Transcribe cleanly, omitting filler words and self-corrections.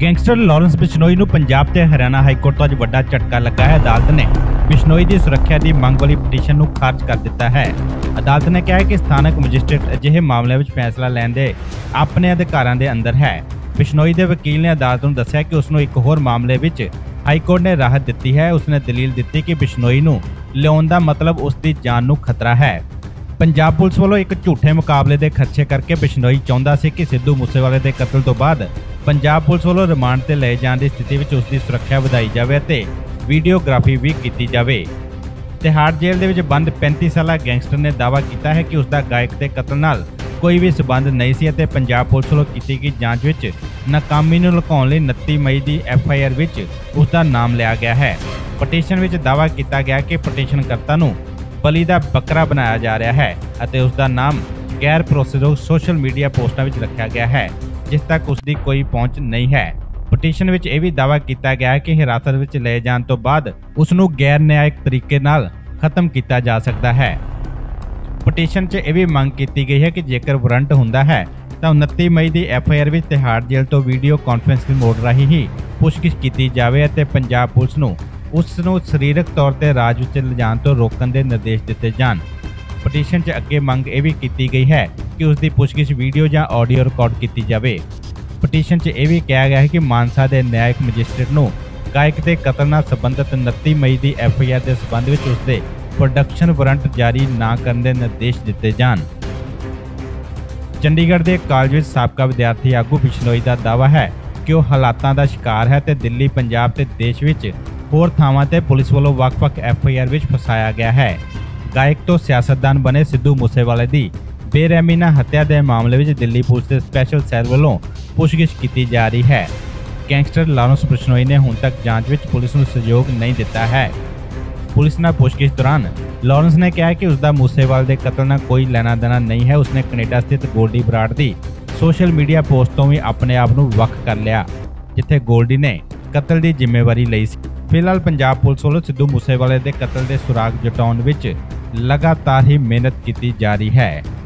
Gangster Lawrence Bishnoi ਨੂੰ ਪੰਜਾਬ ਤੇ Haryana high court ਤੋਂ ਅੱਜ ਵੱਡਾ ਝਟਕਾ ਲੱਗਾ ਹੈ। ਅਦਾਲਤ ਨੇ ਬਿਸ਼ਨੋਈ ਦੀ ਸੁਰੱਖਿਆ ਦੀ ਮੰਗ ਵਾਲੀ ਪਟੀਸ਼ਨ ਨੂੰ ਖਾਰਜ ਕਰ ਦਿੱਤਾ ਹੈ। ਅਦਾਲਤ ਨੇ ਕਿਹਾ ਹੈ ਕਿ ਸਥਾਨਕ ਮੈਜਿਸਟਰੇਟ ਅਜਿਹੇ ਮਾਮਲਿਆਂ ਵਿੱਚ ਫੈਸਲਾ ਲੈਣ ਦੇ ਆਪਣੇ ਅਧਿਕਾਰਾਂ ਦੇ ਅੰਦਰ ਹੈ। ਬਿਸ਼ਨੋਈ ਦੇ ਵਕੀਲ ਨੇ ਅਦਾਲਤ ਨੂੰ ਦੱਸਿਆ ਕਿ ਉਸ ਨੂੰ ਇੱਕ ਹੋਰ ਮਾਮਲੇ ਵਿੱਚ ਹਾਈ ਕੋਰਟ ਨੇ ਰਾਹਤ ਦਿੱਤੀ ਹੈ। ਉਸ ਨੇ ਦਲੀਲ ਦਿੱਤੀ ਕਿ ਬਿਸ਼ਨੋਈ ਨੂੰ ਲਿਆਉਣ ਦਾ ਮਤਲਬ ਉਸ ਦੀ ਜਾਨ ਨੂੰ ਖਤਰਾ ਹੈ। पंजाब पुलिस वालों एक झूठे मुकाबले के खर्चे करके बिश्नोई चाहता है कि सिद्धू मूसेवाले के कतल तो बाद पंजाब पुलिस वालों रिमांड से ले जाने की स्थिति में उसकी सुरक्षा बढ़ाई जाए ते वीडियोग्राफी भी की जाए। तिहाड़ जेल के बंद 35 साल गैंगस्टर ने दावा किया है कि उसका गायक के कतल नाल कोई भी संबंध नहीं सी ते पंजाब पुलिस वालों की गई जांच में नाकामी को लुकाने लई 29 मई की FIR में उसका नाम लिया गया है। पटीशन में दावा किया गया कि पटीशनकर्ता को बली का बकरा बनाया जा रहा है और उसका नाम गैर भरोसेयोग सोशल मीडिया पोस्टों में रखा गया है जिस तक उसकी कोई पहुँच नहीं है। पटीशन में यह भी दावा किया गया है कि हिरासत में ले जाने तो बाद उसनू गैर न्यायिक तरीके नाल खत्म किया जा सकता है। पटीशन में यह भी मांग की गई है कि जेकर वारंट होता है तो 29 मई की FIR में तिहाड़ जेल तो वीडियो कॉन्फ्रेंसिंग मोड राही ही पूछगिछ की जाए और पंजाब पुलिस को उसनू शरीरक तौर पर राज विच लिजाण तो रोकण दे निर्देश दिते जाण। पटीशन 'च अगे मंग यह भी की गई है कि उसकी पुछगिछ वीडियो या ऑडियो रिकॉर्ड की जाए। पटीशन 'च यह भी कहा गया है कि मानसा के न्यायिक मजिस्ट्रेट नू गायक के कतल नाल संबंधित 29 मई की FIR के संबंध में उसके प्रोडक्शन वारंट जारी ना करने के निर्देश दिते जाण। चंडीगढ़ के कालज में साबका विद्यार्थी आगू बिश्नोई का दावा है कि वह हालातों का शिकार है तो दिल्ली पंजाब ते देश विच होर थावां ते पुलिस वालों वक्-वक् FIR में फसाया गया है। गायक तो सियासतदान बने सिद्धू मूसेवाले की बेरहमी नाल हत्या के मामले में दिल्ली पुलिस के स्पैशल सैल वालों पूछगिछ की जा रही है। गैंगस्टर लारैंस बिश्नोई ने हुण तक जांच में पुलिस नूं सहयोग नहीं दिता है। पुलिस नाल पूछगिछ दौरान लारैंस ने कहा कि उसका मूसेवाले के कतल नाल कोई लेना देना नहीं है। उसने कनेडा स्थित गोल्डी बराड़ की सोशल मीडिया पोस्ट तो भी अपने आप को वक् कर लिया जिथे गोल्डी ने कतल की जिम्मेवारी ली। फिलहाल पंजाब पुलिस वालों सिद्धू मूसेवाले के कतल के सुराग जुटाने लगातार ही मेहनत की जा रही है।